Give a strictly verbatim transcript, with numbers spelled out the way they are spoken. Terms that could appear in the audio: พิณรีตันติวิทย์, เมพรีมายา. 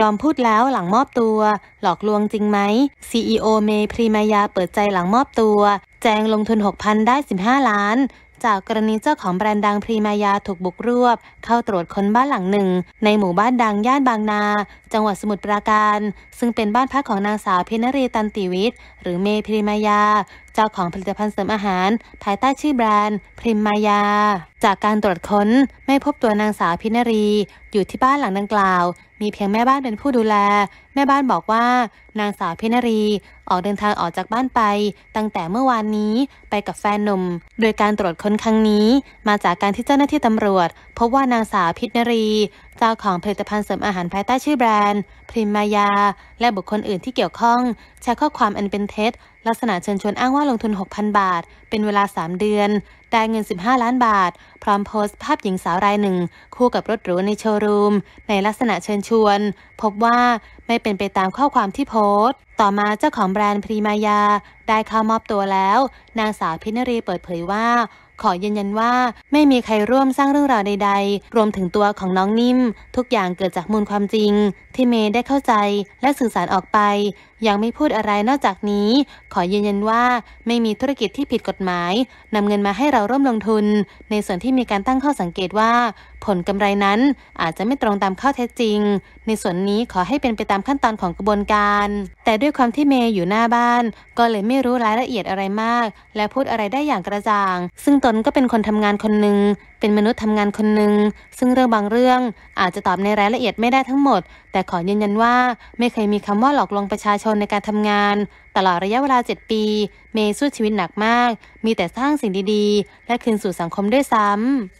ยอมพูดแล้วหลังมอบตัวหลอกลวงจริงไหม ซี อี โอ เมย์ พรีมายาเปิดใจหลังมอบตัวแจงลงทุน หกพัน ได้ สิบห้าล้านจากกรณีเจ้าของแบรนด์ดังพรีมายาถูกบุกรวบเข้าตรวจค้นบ้านหลังหนึ่งในหมู่บ้านดังย่านบางนาจังหวัดสมุทรปราการซึ่งเป็นบ้านพักของนางสาวพิณรีตันติวิทย์หรือเมย์พรีมายาเจ้าของผลิตภัณฑ์เสริมอาหารภายใต้ชื่อแบรนด์พรีมายาจากการตรวจค้นไม่พบตัวนางสาวพิณรีอยู่ที่บ้านหลังดังกล่าวมีเพียงแม่บ้านเป็นผู้ดูแลแม่บ้านบอกว่านางสาวพิณรีออกเดินทางออกจากบ้านไปตั้งแต่เมื่อวานนี้ไปกับแฟนหนุ่มโดยการตรวจค้นครั้งนี้มาจากการที่เจ้าหน้าที่ตำรวจพบว่านางสาวพิณรีเจ้าของผลิตภัณฑ์เสริมอาหารภายใต้ชื่อแบรนด์พรีมายาและบุคคลอื่นที่เกี่ยวข้องแชร์ข้อความอันเป็นเท็จลักษณะเชิญชวนอ้างว่าลงทุน หกพันบาทเป็นเวลาสามเดือนได้เงินสิบห้าล้านบาทพร้อมโพสต์ภาพหญิงสาวรายหนึ่งคู่กับรถหรูในโชว์รูมในลักษณะเชิญชวนพบว่าไม่เป็นไปตามข้อความที่โพสต์ต่อมาเจ้าของแบรนด์พรีมายาได้เข้ามอบตัวแล้วนางสาวพิณรีเปิดเผยว่าขอยืนยันว่าไม่มีใครร่วมสร้างเรื่องราวใดๆรวมถึงตัวของน้องนิ่มทุกอย่างเกิดจากมูลความจริงที่เมย์ได้เข้าใจและสื่อสารออกไปยังไม่พูดอะไรนอกจากนี้ขอยืนยันว่าไม่มีธุรกิจที่ผิดกฎหมายนำเงินมาให้เราร่วมลงทุนในส่วนที่มีการตั้งข้อสังเกตว่าผลกำไรนั้นอาจจะไม่ตรงตามข้อเท็จจริงในส่วนนี้ขอให้เป็นไปตามขั้นตอนของกระบวนการแต่ด้วยความที่เมย์อยู่หน้าบ้านก็เลยไม่รู้รายละเอียดอะไรมากและพูดอะไรได้อย่างกระจ่างซึ่งตนก็เป็นคนทำงานคนหนึ่งเป็นมนุษย์ทำงานคนหนึ่งซึ่งเรื่องบางเรื่องอาจจะตอบในรายละเอียดไม่ได้ทั้งหมดแต่ขอยืนยันว่าไม่เคยมีคำว่าหลอกลวงประชาชนในการทำงานตลอดระยะเวลาเจ็ดปีเมย์สู้ชีวิตหนักมากมีแต่สร้างสิ่งดีๆและคืนสู่สังคมด้วยซ้ำ